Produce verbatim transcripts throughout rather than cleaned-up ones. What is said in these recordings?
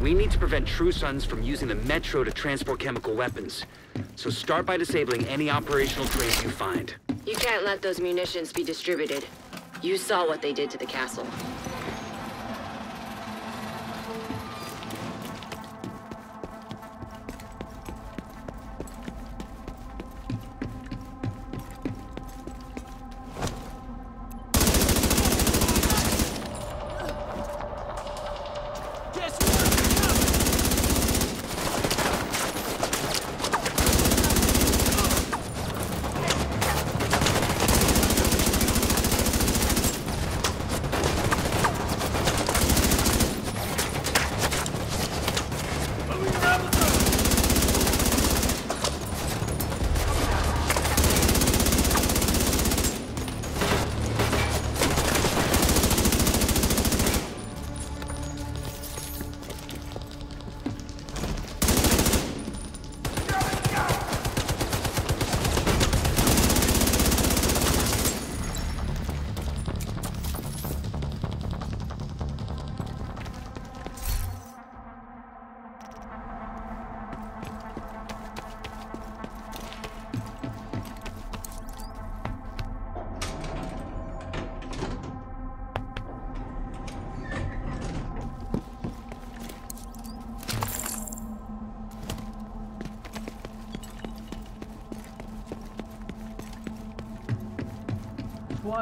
We need to prevent True Sons from using the Metro to transport chemical weapons. So start by disabling any operational trace you find. You can't let those munitions be distributed. You saw what they did to the castle.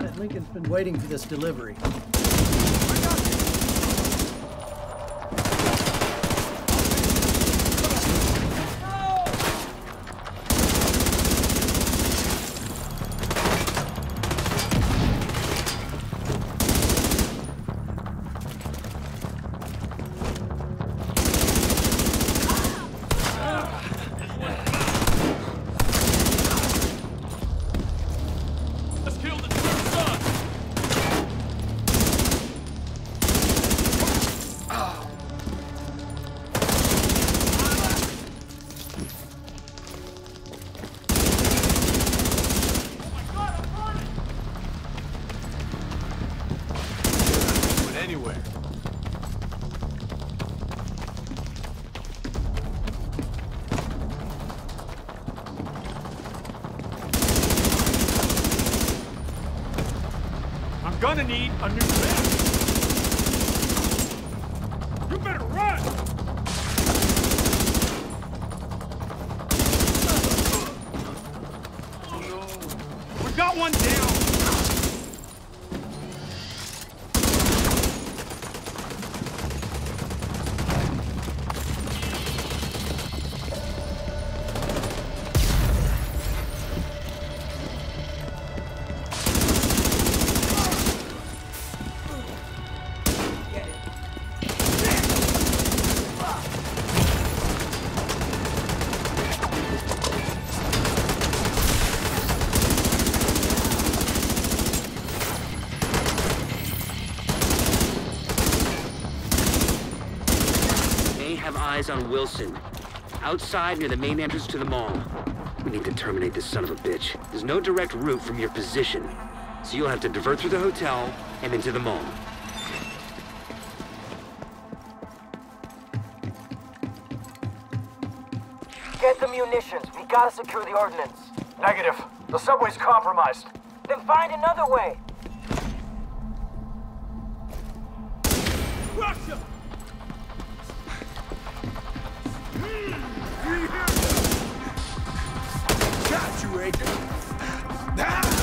At Lincoln's been waiting for this delivery. Gonna need a new map. You better run! On Wilson, outside near the main entrance to the mall. We need to terminate this son of a bitch. There's no direct route from your position, so you'll have to divert through the hotel and into the mall. Get the munitions. We gotta secure the ordnance. Negative. The subway's compromised. Then find another way. Russia! Got you, Aiden. Ah!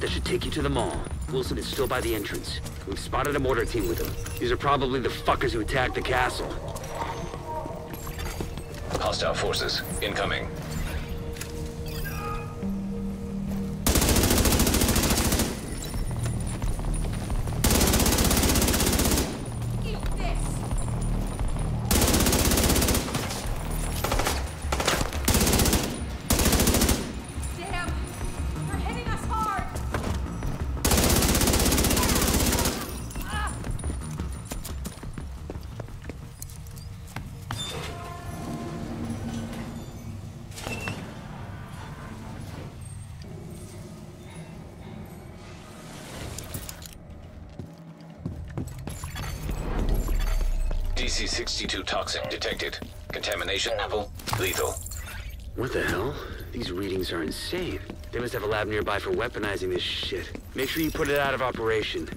That should take you to the mall. Wilson is still by the entrance. We've spotted a mortar team with him. These are probably the fuckers who attacked the castle. Hostile forces incoming. D C sixty-two toxic detected. Contamination level lethal. What the hell? These readings are insane. They must have a lab nearby for weaponizing this shit. Make sure you put it out of operation.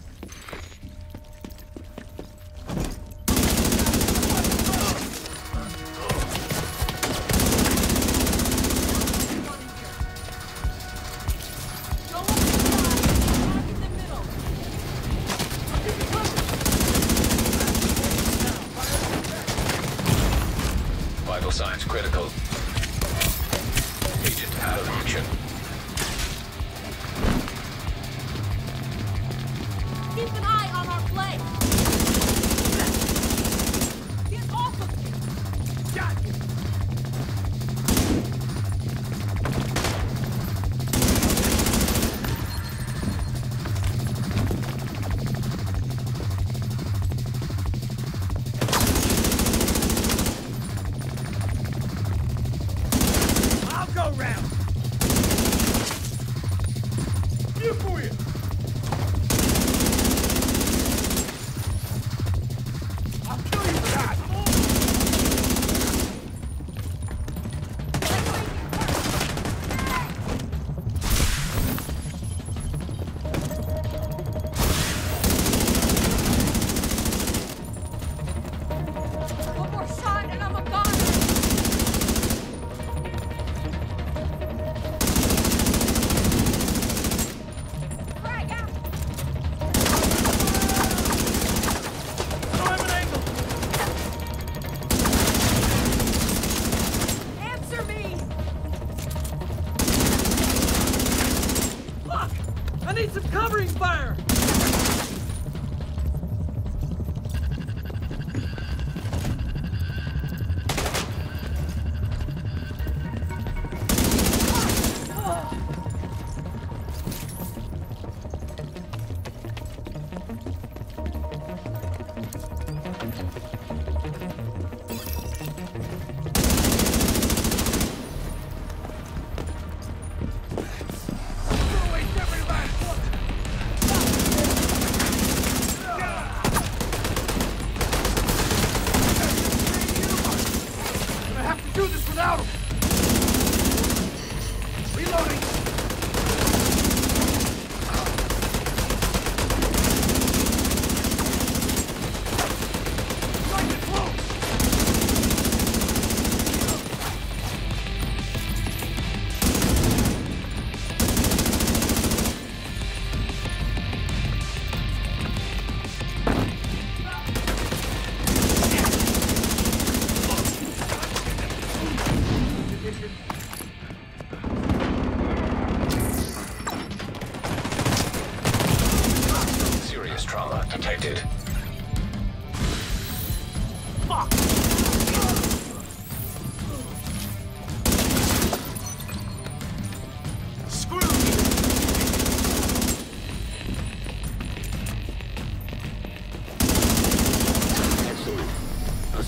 Signs critical. Agent out of action. Keep an eye on our play. Get off of me. Got you.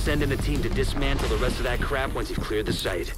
Send in a team to dismantle the rest of that crap once you've cleared the site.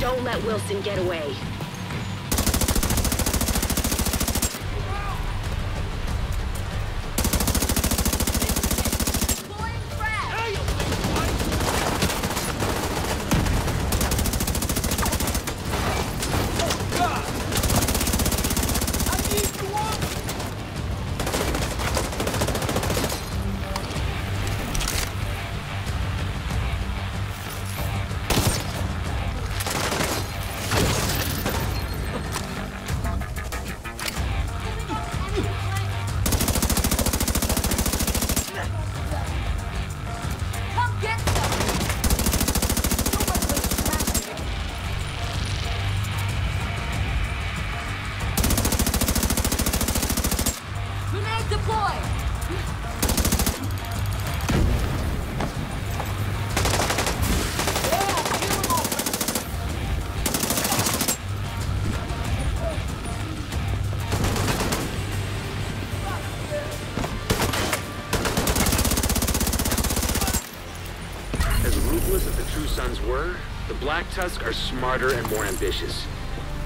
Don't let Wilson get away. sons were, the Black Tusk are smarter and more ambitious.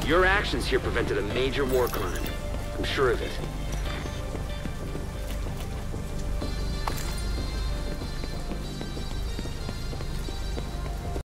Your actions here prevented a major war crime. I'm sure of it.